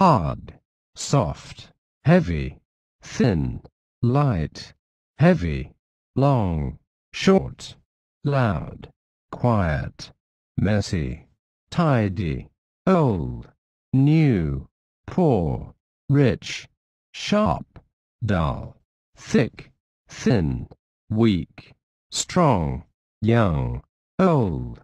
hard, soft, heavy, thin, light, heavy, long, short, loud, quiet, messy, tidy, old, new, poor, rich, sharp, dull, thick, thin, weak, strong, young, old,